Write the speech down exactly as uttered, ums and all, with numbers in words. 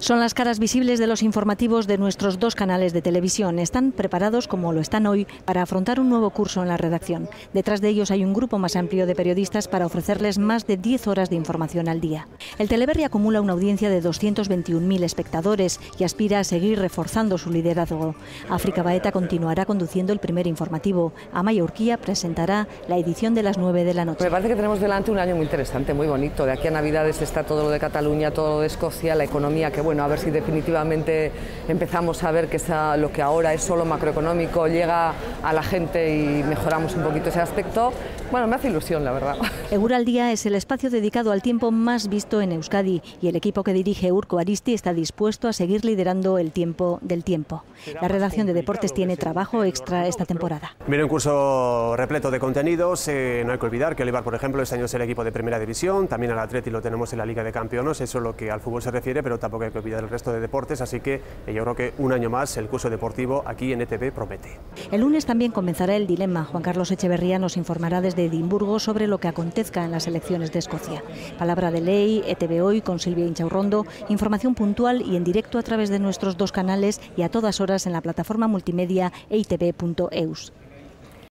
Son las caras visibles de los informativos de nuestros dos canales de televisión. Están preparados, como lo están hoy, para afrontar un nuevo curso en la redacción. Detrás de ellos hay un grupo más amplio de periodistas para ofrecerles más de diez horas de información al día. El Teleberri acumula una audiencia de doscientos veintiuno mil espectadores y aspira a seguir reforzando su liderazgo. África Baeta continuará conduciendo el primer informativo. Amaia Urkia presentará la edición de las nueve de la noche. Me parece que tenemos delante un año muy interesante, muy bonito. De aquí a Navidades está todo lo de Cataluña, todo lo de Escocia, la economía, que bueno, a ver si definitivamente empezamos a ver que esa, lo que ahora es solo macroeconómico llega a la gente y mejoramos un poquito ese aspecto. Bueno, me hace ilusión, la verdad. Eguraldia es el espacio dedicado al tiempo más visto en Euskadi y el equipo que dirige Urko Aristi está dispuesto a seguir liderando el tiempo del tiempo. La redacción de deportes tiene trabajo extra esta temporada. Viene un curso repleto de contenidos, eh, no hay que olvidar que el Ibar, por ejemplo, este año es el equipo de primera división, también al Atleti lo tenemos en la Liga de Campeones, eso es lo que al fútbol se refiere, pero tampoco hay que olvidar el resto de deportes, así que yo creo que un año más el curso deportivo aquí en E I T B promete. El lunes también comenzará el dilema. Juan Carlos Echeverría nos informará desde Edimburgo sobre lo que acontezca en las elecciones de Escocia. Palabra de ley, E I T B hoy con Silvia Inchaurrondo, información puntual y en directo a través de nuestros dos canales y a todas horas en la plataforma multimedia e i te be punto eus.